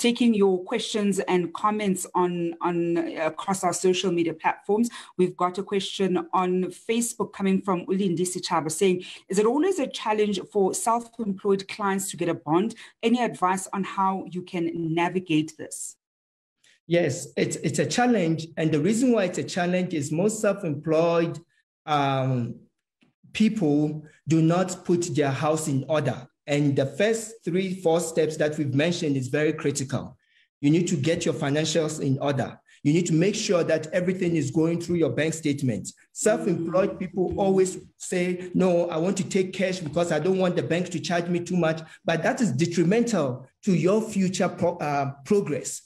taking your questions and comments on across our social media platforms. We've got a question on Facebook coming from Uli Ndisi Chaba saying, is it always a challenge for self-employed clients to get a bond? Any advice on how you can navigate this? Yes, it's a challenge. And the reason why it's a challenge is most self-employed people do not put their house in order. And the first 3-4 steps that we've mentioned is very critical. You need to get your financials in order. You need to make sure that everything is going through your bank statement. Self-employed people always say, no, I want to take cash because I don't want the bank to charge me too much. But that is detrimental to your future progress.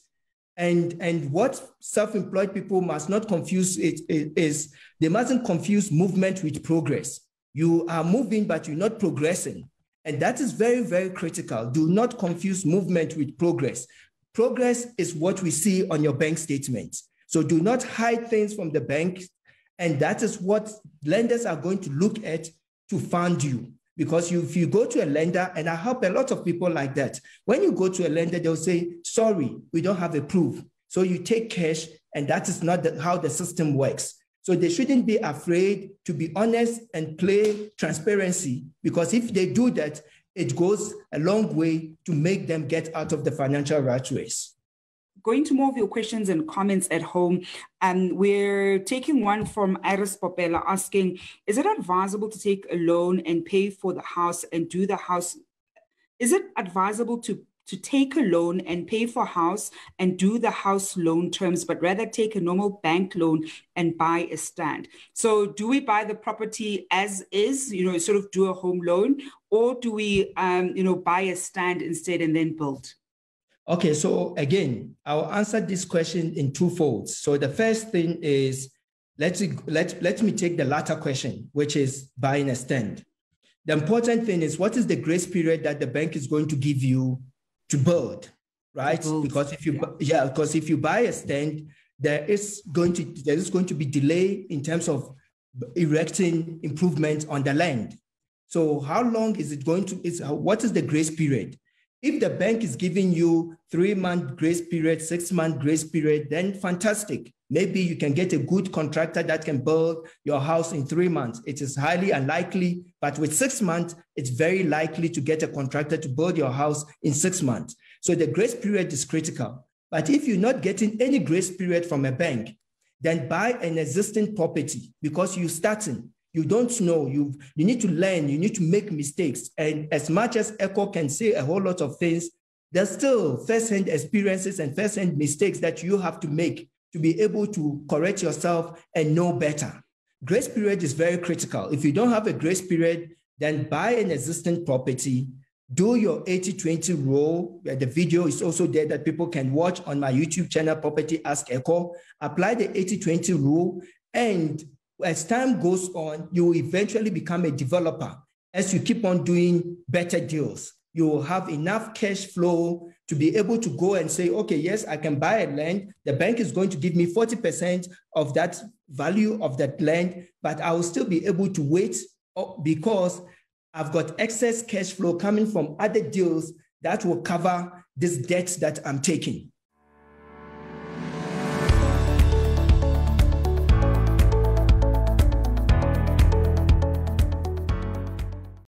And what self-employed people must not confuse is they mustn't confuse movement with progress. You are moving, but you're not progressing. And that is very, very critical. Do not confuse movement with progress. Progress is what we see on your bank statement. So do not hide things from the bank. And that is what lenders are going to look at to fund you. Because if you go to a lender, and I help a lot of people like that, when you go to a lender, they'll say, sorry, we don't have a proof. So you take cash, and that is not how the system works. So they shouldn't be afraid to be honest and play transparency, because if they do that, it goes a long way to make them get out of the financial rat race. Going to more of your questions and comments at home, we're taking one from Iris Popela asking, is it advisable to take a loan and pay for the house and do the house? Is it advisable to take a loan and pay for house and do the house loan terms, but rather take a normal bank loan and buy a stand? So do we buy the property as is, you know, sort of do a home loan, or do we, you know, buy a stand instead and then build? Okay, so again, I'll answer this question in 2 folds. So the first thing is, let me take the latter question, which is buying a stand. The important thing is, what is the grace period that the bank is going to give you to build, right? Because if you because if you buy a stand, there is going to be delay in terms of erecting improvements on the land. So how long is it going to? What is the grace period? If the bank is giving you 3-month grace period, 6-month grace period, then fantastic. Maybe you can get a good contractor that can build your house in 3 months. It is highly unlikely, but with 6 months, it's very likely to get a contractor to build your house in 6 months. So the grace period is critical. But if you're not getting any grace period from a bank, then buy an existing property, because you're starting. You don't know, you need to learn, you need to make mistakes. And as much as Ekow can say a whole lot of things, there's still first-hand experiences and first-hand mistakes that you have to make to be able to correct yourself and know better. Grace period is very critical. If you don't have a grace period, then buy an existing property, do your 80-20 rule. The video is also there that people can watch on my YouTube channel, Property Ask Ekow. Apply the 80-20 rule, and as time goes on, you will eventually become a developer. As you keep on doing better deals, you will have enough cash flow to be able to go and say, okay, yes, I can buy a land. The bank is going to give me 40% of that value of that land, but I will still be able to wait because I've got excess cash flow coming from other deals that will cover this debt that I'm taking.